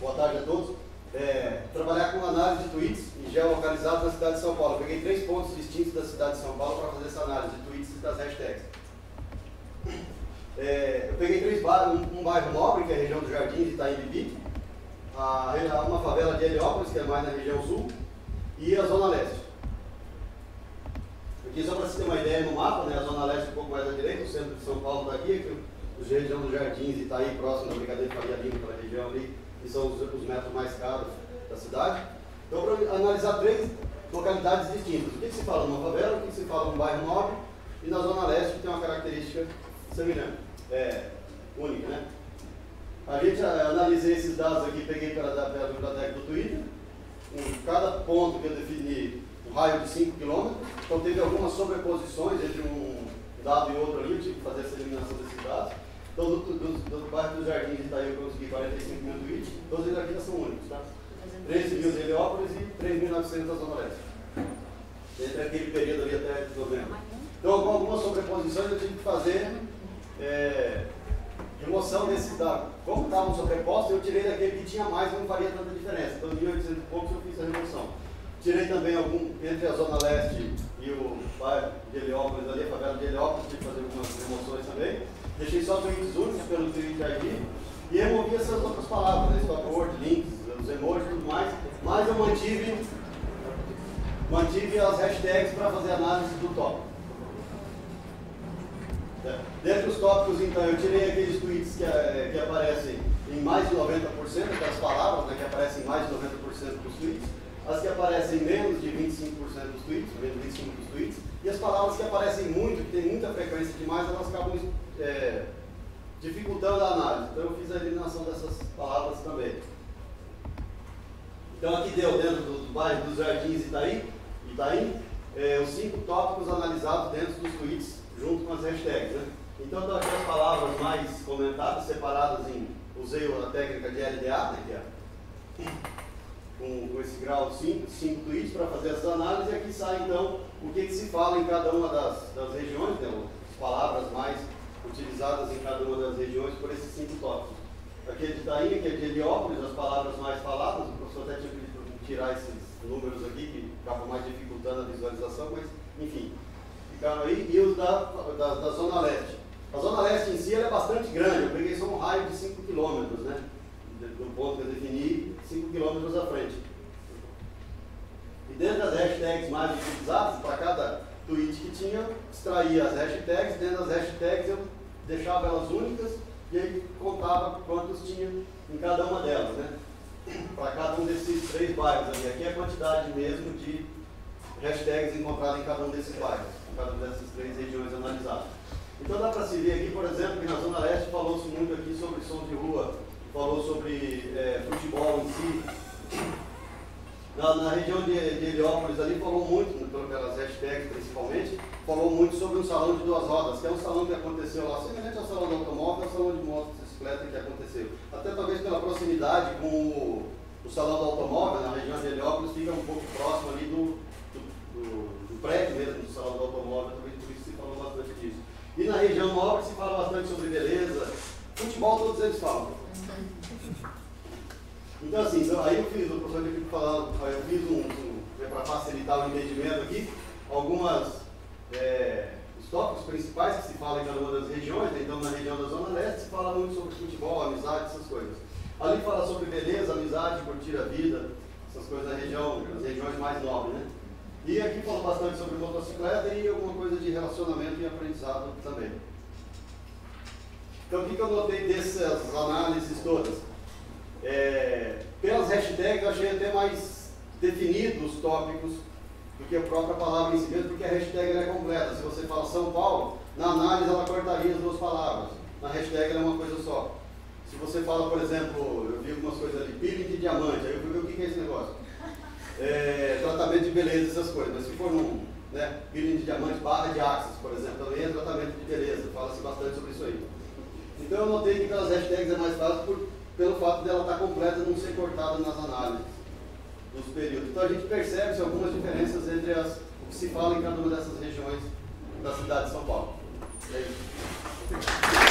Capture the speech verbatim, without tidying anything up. boa tarde a todos. É, trabalhar com análise de tweets e geolocalizados na cidade de São Paulo. Eu peguei três pontos distintos da cidade de São Paulo para fazer essa análise de tweets e das hashtags. É, eu peguei três bairros, um, um bairro nobre, que é a região do Jardins, de Itaim, a, a uma favela de Heliópolis, que é mais na região sul, e a zona leste. Aqui, só para você ter uma ideia no mapa, né, a zona leste um pouco mais à direita, o centro de São Paulo daqui, aqui, a região do Jardins, Itaim, próximo da Brigadeiro Faria Lima, aquela região ali, que são os, os metros mais caros da cidade. Então, para analisar três localidades distintas. O que, que se fala numa favela, o que, que se fala num bairro nobre, e na zona leste, que tem uma característica semelhante, é, única, né? A gente a, analisei esses dados aqui, peguei pela, pela biblioteca do Twitter, com cada ponto que eu defini um raio de cinco quilômetros, então teve algumas sobreposições entre um dado e outro ali, eu tive que fazer essa eliminação desses dados. Então, do, do, do, do bairro dos Jardins de Itaim, eu consegui quarenta e cinco mil tweets, todos eles aqui são únicos, tá? treze mil de Heliópolis e três mil e novecentos da Zona Leste, entre aquele período ali até novembro. Então, com algumas sobreposições, eu tive que fazer é, remoção desses dados. Como estavam sobrepostos, eu tirei daquele que tinha mais, não faria tanta diferença. Então, mil e oitocentos pontos eu fiz a remoção. Tirei também algum, entre a Zona Leste e o bairro de Heliópolis, ali, a favela de Heliópolis, tive que fazer algumas remoções também. Deixei só tweets únicos pelo Twitter I D e removi essas outras palavras, né? Stop word, links, os emojis e tudo mais. Mas eu mantive, mantive as hashtags para fazer análise do tópico. É. Dentro dos tópicos, então, eu tirei aqueles tweets que, é, que aparecem em mais de noventa por cento das palavras, né, que aparecem em mais de noventa por cento dos tweets. As que aparecem em menos de vinte e cinco por cento dos tweets, menos de vinte e cinco por cento dos tweets, e as palavras que aparecem muito, que tem muita frequência demais, elas acabam é, dificultando a análise. Então eu fiz a eliminação dessas palavras também. Então aqui deu, dentro do bairro dos Jardins Itaim, Itaim é, os cinco tópicos analisados dentro dos tweets, junto com as hashtags, né? Então estão aqui as palavras mais comentadas, separadas em, usei a técnica de L D A, né, que é com esse grau cinco, cinco tweets para fazer essa análise, e aqui sai então o que, que se fala em cada uma das, das regiões, né, as palavras mais utilizadas em cada uma das regiões por esses cinco tópicos. Aqui é de Itaim, aqui é de Heliópolis, as palavras mais faladas, o professor até tinha pedido para tirar esses números aqui, que acabam mais dificultando a visualização, mas enfim, ficaram aí, e os da, da, da Zona Leste. A Zona Leste em si ela é bastante grande, eu peguei só um raio de cinco quilômetros, né? Do ponto que eu defini, cinco quilômetros à frente. E dentro das hashtags mais utilizadas, para cada tweet que tinha, extraía as hashtags, dentro das hashtags eu deixava elas únicas e aí contava quantos tinha em cada uma delas, né? Para cada um desses três bairros ali. Aqui é a quantidade mesmo de hashtags encontradas em cada um desses bairros, em cada uma dessas três regiões analisadas. Então dá para se ver aqui, por exemplo, que na Zona Leste falou-se muito aqui sobre som de rua, falou sobre é, futebol em si. Na, na região de, de Heliópolis ali falou muito, pelas hashtags principalmente, falou muito sobre um salão de duas rodas, que é um salão que aconteceu lá, semelhante ao salão de automóvel, ao salão de motocicleta que aconteceu. Até talvez pela proximidade com o, o salão do automóvel, na região de Heliópolis fica um pouco próximo ali do, do, do, do prédio mesmo do salão do automóvel, talvez por isso se falou bastante disso. E na região nobre se fala bastante sobre beleza, futebol todos eles falam. Então assim, então, aí eu fiz, o professor aqui falando, eu fiz um, um para facilitar o entendimento aqui, algumas é, os tópicos principais que se fala em cada uma das regiões. Então na região da Zona Leste se fala muito sobre futebol, amizade, essas coisas. Ali fala sobre beleza, amizade, curtir a vida, essas coisas da região, as regiões mais nobres, né? E aqui fala bastante sobre motocicleta e alguma coisa de relacionamento e aprendizado também. Então, o que eu notei dessas análises todas? É, pelas hashtags, eu achei até mais definidos os tópicos do que a própria palavra em si mesmo, porque a hashtag ela é completa. Se você fala São Paulo, na análise ela cortaria as duas palavras. Na hashtag ela é uma coisa só. Se você fala, por exemplo, eu vi algumas coisas ali, peeling de diamante, aí eu fui ver o que é esse negócio. É, tratamento de beleza, essas coisas, mas se for um, né, peeling de diamante, barra de axis, por exemplo, também é tratamento de beleza, fala-se bastante sobre isso aí. Então eu notei que aquelas hashtags é mais fácil por, pelo fato dela estar completa e não ser cortada nas análises dos períodos. Então a gente percebe algumas diferenças entre as, o que se fala em cada uma dessas regiões da cidade de São Paulo. É isso.